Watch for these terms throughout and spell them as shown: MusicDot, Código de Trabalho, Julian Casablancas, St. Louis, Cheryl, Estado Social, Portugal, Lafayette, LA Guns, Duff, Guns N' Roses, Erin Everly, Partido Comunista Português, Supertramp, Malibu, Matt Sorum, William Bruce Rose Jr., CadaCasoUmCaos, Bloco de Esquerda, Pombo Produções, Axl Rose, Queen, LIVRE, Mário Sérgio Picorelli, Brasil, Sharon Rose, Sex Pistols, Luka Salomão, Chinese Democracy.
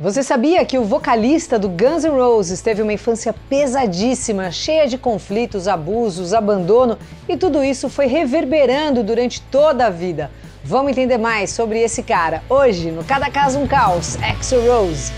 Você sabia que o vocalista do Guns N' Roses teve uma infância pesadíssima, cheia de conflitos, abusos, abandono, e tudo isso foi reverberando durante toda a vida? Vamos entender mais sobre esse cara hoje no Cada Caso um Caos, Axl Rose.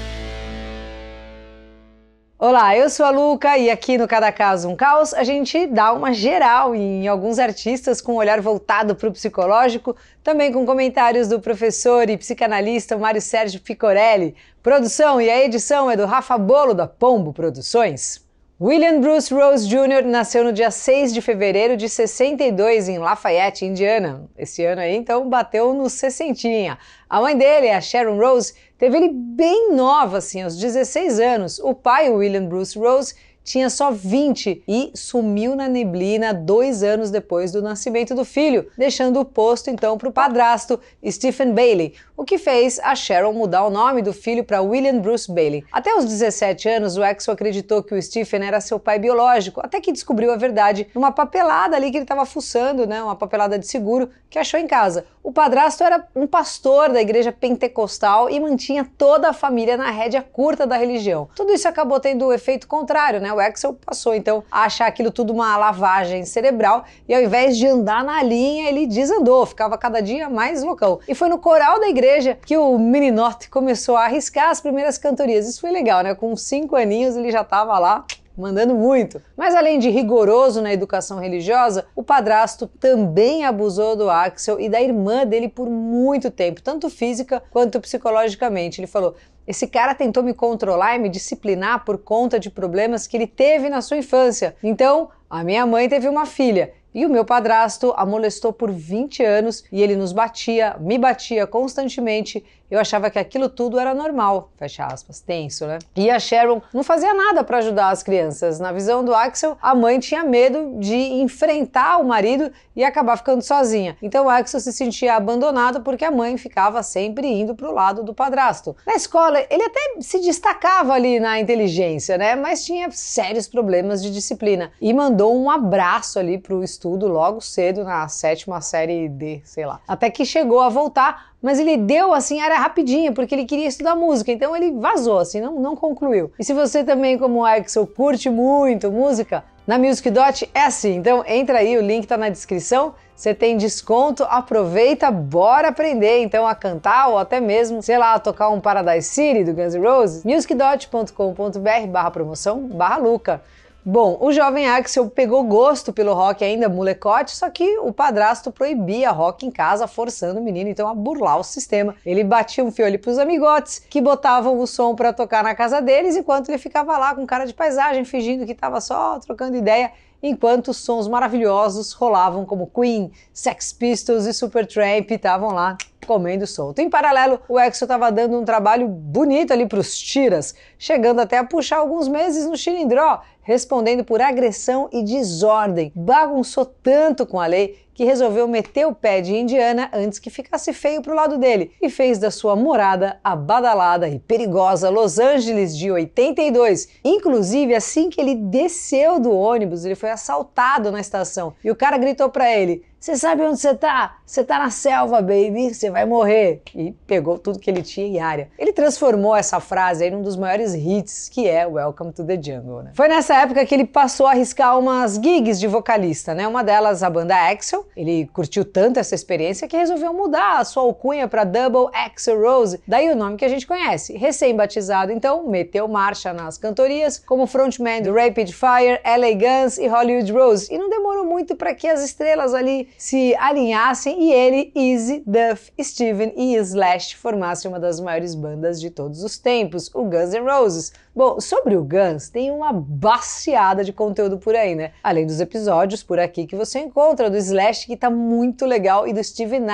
Olá, eu sou a Luka e aqui no Cada Caso um Caos a gente dá uma geral em alguns artistas com um olhar voltado para o psicológico, também com comentários do professor e psicanalista Mário Sérgio Picorelli. Produção e a edição é do Rafa Bolo, da Pombo Produções. William Bruce Rose Jr. nasceu no dia 6 de fevereiro de 62 em Lafayette, Indiana. Esse ano aí, então, bateu no 60. A mãe dele, a Sharon Rose, teve ele bem nova, assim, aos 16 anos. O pai, William Bruce Rose, tinha só 20 e sumiu na neblina 2 anos depois do nascimento do filho, deixando o posto, então, para o padrasto, Stephen Bailey, o que fez a Cheryl mudar o nome do filho para William Bruce Bailey. Até os 17 anos, o Axl acreditou que o Stephen era seu pai biológico, até que descobriu a verdade numa papelada ali que ele estava fuçando, né, uma papelada de seguro, que achou em casa. O padrasto era um pastor da igreja pentecostal e mantinha toda a família na rédea curta da religião. Tudo isso acabou tendo o efeito contrário, né? O Axl passou, então, a achar aquilo tudo uma lavagem cerebral e, ao invés de andar na linha, ele desandou, ficava cada dia mais loucão. E foi no coral da igreja que o meninote começou a arriscar as primeiras cantorias. Isso foi legal, né? Com 5 aninhos ele já estava lá mandando muito. Mas além de rigoroso na educação religiosa, o padrasto também abusou do Axl e da irmã dele por muito tempo, tanto física quanto psicologicamente. Ele falou: esse cara tentou me controlar e me disciplinar por conta de problemas que ele teve na sua infância. Então, a minha mãe teve uma filha e o meu padrasto a molestou por 20 anos e ele nos batia, me batia constantemente. Eu achava que aquilo tudo era normal. Fecha aspas, tenso, né? E a Sharon não fazia nada para ajudar as crianças. Na visão do Axl, a mãe tinha medo de enfrentar o marido e acabar ficando sozinha. Então o Axl se sentia abandonado porque a mãe ficava sempre indo pro lado do padrasto. Na escola, ele até se destacava ali na inteligência, né? Mas tinha sérios problemas de disciplina. E mandou um abraço ali pro estudo logo cedo, na 7ª série D, sei lá. Até que chegou a voltar, mas ele deu, assim, era rapidinho, porque ele queria estudar música, então ele vazou, assim, não concluiu. E se você também, como o Axl, curte muito música, na MusicDot é assim, então entra aí, o link tá na descrição, você tem desconto, aproveita, bora aprender então a cantar ou até mesmo, sei lá, tocar um Paradise City do Guns N' Roses, musicdot.com.br/promoção/Luka. Bom, o jovem Axl pegou gosto pelo rock ainda molecote, só que o padrasto proibia rock em casa, forçando o menino então a burlar o sistema. Ele batia um fio ali pros amigotes, que botavam o som pra tocar na casa deles, enquanto ele ficava lá com cara de paisagem, fingindo que tava só trocando ideia, enquanto sons maravilhosos rolavam como Queen, Sex Pistols e Supertramp estavam lá comendo solto. Em paralelo, o Axl estava dando um trabalho bonito ali para os tiras, chegando até a puxar alguns meses no xilindró, respondendo por agressão e desordem. Bagunçou tanto com a lei que resolveu meter o pé de Indiana antes que ficasse feio pro lado dele e fez da sua morada a badalada e perigosa Los Angeles de 82. Inclusive, assim que ele desceu do ônibus, ele foi assaltado na estação e o cara gritou pra ele: "Você sabe onde você tá? Você tá na selva, baby, você vai morrer." E pegou tudo que ele tinha em área. Ele transformou essa frase aí num dos maiores hits, que é Welcome to the Jungle, né? Foi nessa época que ele passou a arriscar umas gigs de vocalista, né? Uma delas, a banda Axl. Ele curtiu tanto essa experiência que resolveu mudar a sua alcunha para Double Axl Rose, daí o nome que a gente conhece. Recém-batizado, então, meteu marcha nas cantorias como frontman do Rapid Fire, LA Guns e Hollywood Rose. E não demorou muito para que as estrelas ali se alinhassem e ele, Izzy, Duff, Steven e Slash formassem uma das maiores bandas de todos os tempos, o Guns N' Roses. Bom, sobre o Guns, tem uma baciada de conteúdo por aí, né? Além dos episódios por aqui que você encontra, do Slash, que tá muito legal, e do Steven,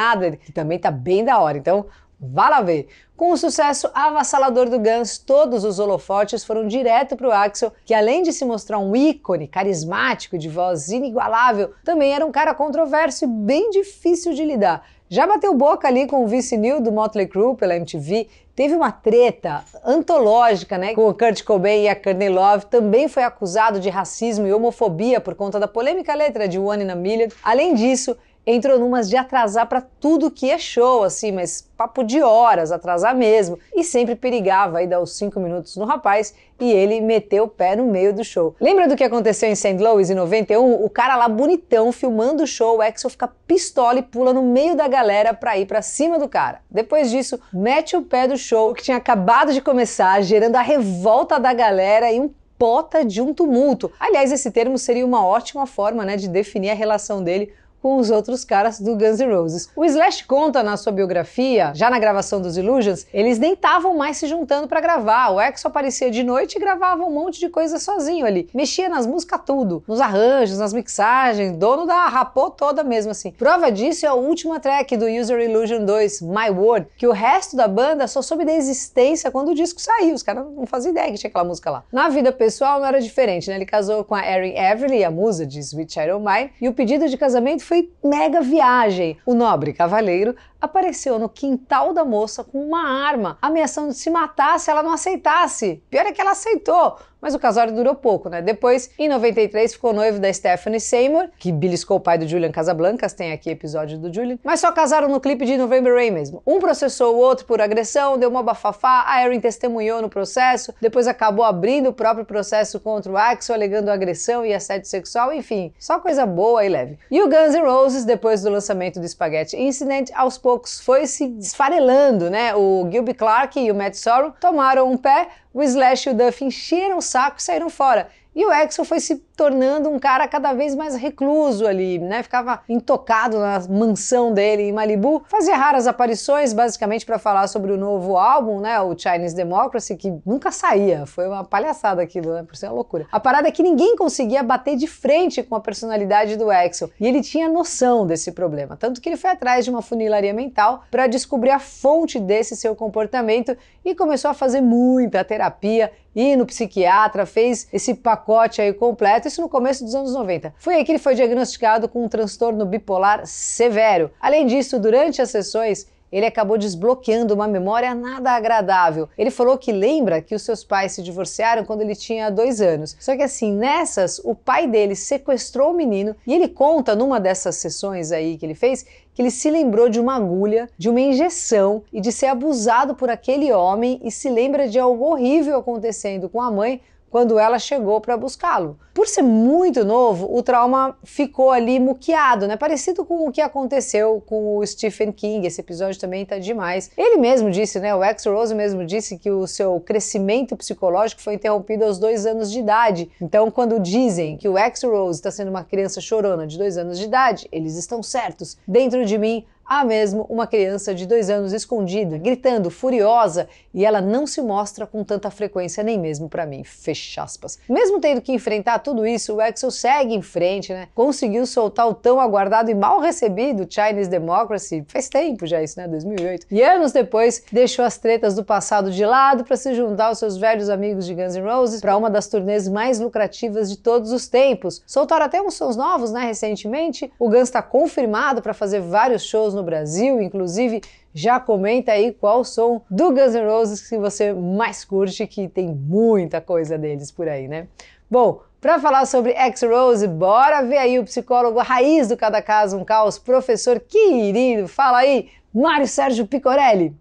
que também tá bem da hora, então vá lá ver. Com o sucesso avassalador do Guns, todos os holofotes foram direto pro Axl, que além de se mostrar um ícone carismático, de voz inigualável, também era um cara controverso e bem difícil de lidar. Já bateu boca ali com o Vince Neil do Motley Crue pela MTV, teve uma treta antológica, né, com o Kurt Cobain e a Courtney Love, também foi acusado de racismo e homofobia por conta da polêmica letra de One in a Million. Além disso, entrou numas de atrasar pra tudo que é show, assim, mas papo de horas, atrasar mesmo, e sempre perigava aí dar os 5 minutos no rapaz, e ele meteu o pé no meio do show. Lembra do que aconteceu em St. Louis em 91? O cara lá bonitão, filmando o show, o Axl fica pistola e pula no meio da galera pra ir pra cima do cara. Depois disso, mete o pé do show, que tinha acabado de começar, gerando a revolta da galera e um bota de um tumulto. Aliás, esse termo seria uma ótima forma, né, de definir a relação dele com os outros caras do Guns N' Roses. O Slash conta na sua biografia, já na gravação dos Illusions, eles nem estavam mais se juntando pra gravar. O Axl aparecia de noite e gravava um monte de coisa sozinho ali. Mexia nas músicas tudo, nos arranjos, nas mixagens, dono da rapô toda mesmo assim. Prova disso é a última track do User Illusion 2, My World, que o resto da banda só soube da existência quando o disco saiu. Os caras não faziam ideia que tinha aquela música lá. Na vida pessoal não era diferente, né? Ele casou com a Erin Everly, a musa de Sweet Child O' Mine, e o pedido de casamento foi mega viagem. O nobre cavaleiro apareceu no quintal da moça com uma arma, ameaçando de se matar se ela não aceitasse. Pior é que ela aceitou, mas o casório durou pouco, né? Depois, em 93, ficou noivo da Stephanie Seymour, que beliscou o pai do Julian Casablancas, tem aqui episódio do Julian, mas só casaram no clipe de November Rain mesmo. Um processou o outro por agressão, deu uma bafafá, a Erin testemunhou no processo, depois acabou abrindo o próprio processo contra o Axl, alegando agressão e assédio sexual, enfim, só coisa boa e leve. E o Guns N' Roses, depois do lançamento do Spaghetti Incident, aos poucos foi se desfarelando, né? O Gilby Clarke e o Matt Sorum tomaram um pé, o Slash e o Duff encheram o saco e saíram fora. E o Axl foi se tornando um cara cada vez mais recluso ali, né? Ficava intocado na mansão dele em Malibu. Fazia raras aparições, basicamente para falar sobre o novo álbum, né? O Chinese Democracy, que nunca saía. Foi uma palhaçada aquilo, né? Por ser uma loucura. A parada é que ninguém conseguia bater de frente com a personalidade do Axl. E ele tinha noção desse problema. Tanto que ele foi atrás de uma funilaria mental para descobrir a fonte desse seu comportamento e começou a fazer muita terapia, ir no psiquiatra, fez esse pacote aí completo, isso no começo dos anos 90. Foi aí que ele foi diagnosticado com um transtorno bipolar severo. Além disso, durante as sessões, ele acabou desbloqueando uma memória nada agradável. Ele falou que lembra que os seus pais se divorciaram quando ele tinha 2 anos. Só que assim, nessas, o pai dele sequestrou o menino e ele conta numa dessas sessões aí que ele fez que ele se lembrou de uma agulha, de uma injeção e de ser abusado por aquele homem e se lembra de algo horrível acontecendo com a mãe quando ela chegou para buscá-lo. Por ser muito novo, o trauma ficou ali muqueado, né? Parecido com o que aconteceu com o Stephen King, esse episódio também tá demais. Ele mesmo disse, né? O Axl Rose mesmo disse que o seu crescimento psicológico foi interrompido aos 2 anos de idade. Então, quando dizem que o Axl Rose está sendo uma criança chorona de 2 anos de idade, eles estão certos. Dentro de mim, há mesmo uma criança de 2 anos escondida, gritando, furiosa, e ela não se mostra com tanta frequência nem mesmo pra mim, fecha aspas. Mesmo tendo que enfrentar tudo isso, o Axl segue em frente, né? Conseguiu soltar o tão aguardado e mal recebido Chinese Democracy, faz tempo já isso, né? 2008. E anos depois, deixou as tretas do passado de lado pra se juntar aos seus velhos amigos de Guns N' Roses pra uma das turnês mais lucrativas de todos os tempos. Soltaram até uns sons novos, né? Recentemente, o Guns tá confirmado pra fazer vários shows no Brasil, inclusive. Já comenta aí qual o som do Guns N' Roses que você mais curte, que tem muita coisa deles por aí, né? Bom, para falar sobre Axl Rose, bora ver aí o psicólogo raiz do Cada Caso Um Caos, professor querido, fala aí, Mário Sérgio Picorelli.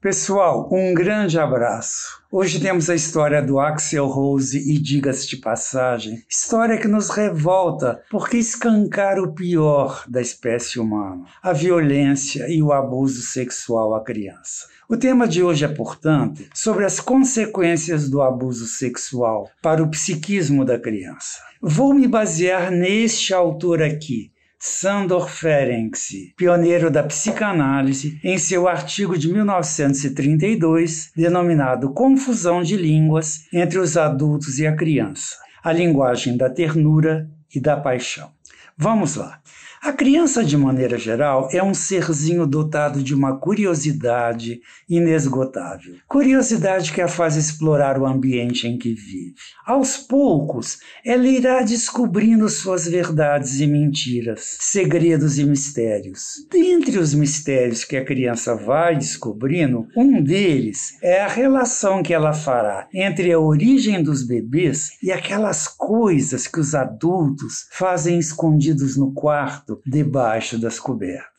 Pessoal, um grande abraço. Hoje temos a história do Axl Rose e, diga-se de passagem, história que nos revolta porque escancara o pior da espécie humana, a violência e o abuso sexual à criança. O tema de hoje é, portanto, sobre as consequências do abuso sexual para o psiquismo da criança. Vou me basear neste autor aqui, Sándor Ferenczi, pioneiro da psicanálise, em seu artigo de 1932, denominado Confusão de Línguas entre os Adultos e a Criança, a Linguagem da Ternura e da Paixão. Vamos lá. A criança, de maneira geral, é um serzinho dotado de uma curiosidade inesgotável. Curiosidade que a faz explorar o ambiente em que vive. Aos poucos, ela irá descobrindo suas verdades e mentiras, segredos e mistérios. Dentre os mistérios que a criança vai descobrindo, um deles é a relação que ela fará entre a origem dos bebês e aquelas coisas que os adultos fazem escondidos no quarto, debaixo das cobertas.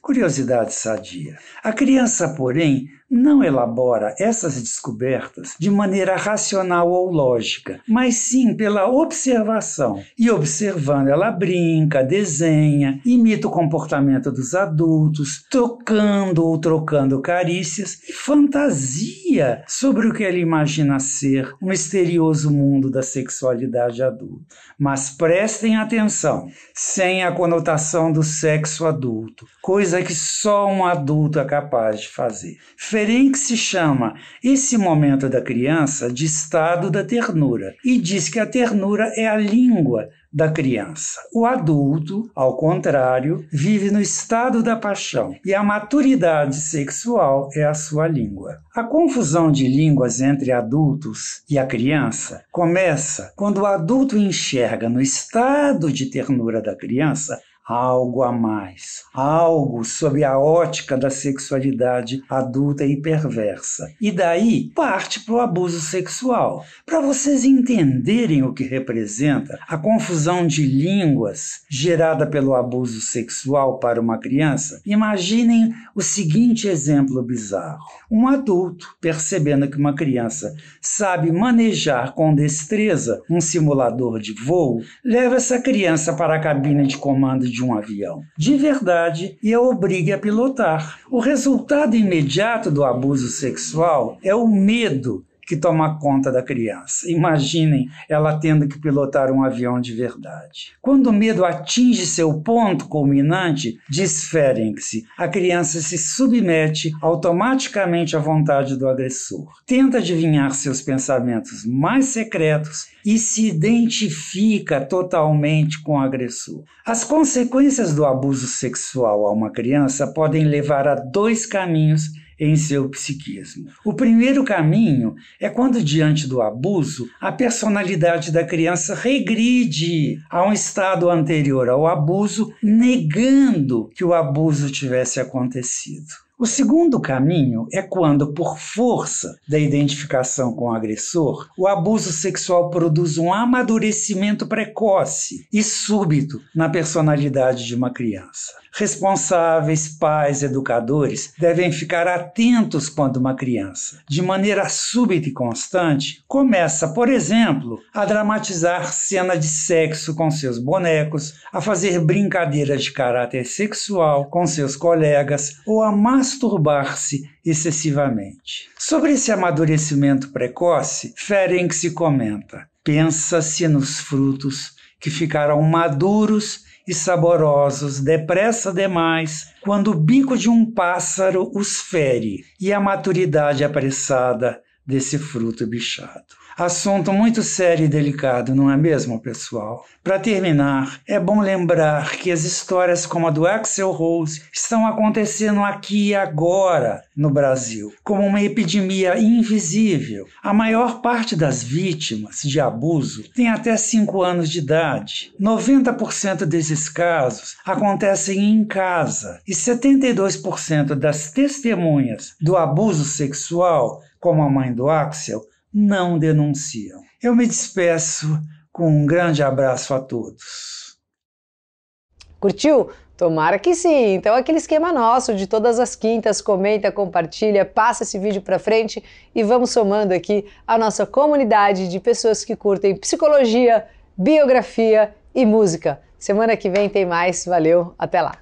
Curiosidade sadia. A criança, porém, não elabora essas descobertas de maneira racional ou lógica, mas sim pela observação. E observando, ela brinca, desenha, imita o comportamento dos adultos, tocando ou trocando carícias e fantasia sobre o que ela imagina ser o misterioso mundo da sexualidade adulta. Mas prestem atenção, sem a conotação do sexo adulto, coisa que só um adulto é capaz de fazer. Ferenc se chama esse momento da criança de estado da ternura e diz que a ternura é a língua da criança. O adulto, ao contrário, vive no estado da paixão e a maturidade sexual é a sua língua. A confusão de línguas entre adultos e a criança começa quando o adulto enxerga no estado de ternura da criança algo a mais, algo sob a ótica da sexualidade adulta e perversa. E daí parte para o abuso sexual. Para vocês entenderem o que representa a confusão de línguas gerada pelo abuso sexual para uma criança, imaginem o seguinte exemplo bizarro. Um adulto percebendo que uma criança sabe manejar com destreza um simulador de voo, leva essa criança para a cabine de comando de um avião de verdade e a obrigue a pilotar. O resultado imediato do abuso sexual é o medo que toma conta da criança. Imaginem ela tendo que pilotar um avião de verdade. Quando o medo atinge seu ponto culminante, desferem-se. A criança se submete automaticamente à vontade do agressor. Tenta adivinhar seus pensamentos mais secretos e se identifica totalmente com o agressor. As consequências do abuso sexual a uma criança podem levar a dois caminhos em seu psiquismo. O primeiro caminho é quando, diante do abuso, a personalidade da criança regride a um estado anterior ao abuso, negando que o abuso tivesse acontecido. O segundo caminho é quando, por força da identificação com o agressor, o abuso sexual produz um amadurecimento precoce e súbito na personalidade de uma criança. Responsáveis, pais, educadores devem ficar atentos quando uma criança, de maneira súbita e constante, começa, por exemplo, a dramatizar cena de sexo com seus bonecos, a fazer brincadeiras de caráter sexual com seus colegas ou a masturbar-se excessivamente. Sobre esse amadurecimento precoce, Ferenc se comenta: pensa-se nos frutos que ficaram maduros e saborosos depressa demais quando o bico de um pássaro os fere e a maturidade apressada desse fruto bichado. Assunto muito sério e delicado, não é mesmo, pessoal? Para terminar, é bom lembrar que as histórias como a do Axl Rose estão acontecendo aqui e agora no Brasil, como uma epidemia invisível. A maior parte das vítimas de abuso tem até 5 anos de idade. 90% desses casos acontecem em casa e 72% das testemunhas do abuso sexual, como a mãe do Axl, não denunciam. Eu me despeço com um grande abraço a todos. Curtiu? Tomara que sim! Então aquele esquema nosso de todas as quintas, comenta, compartilha, passa esse vídeo para frente e vamos somando aqui a nossa comunidade de pessoas que curtem psicologia, biografia e música. Semana que vem tem mais, valeu, até lá!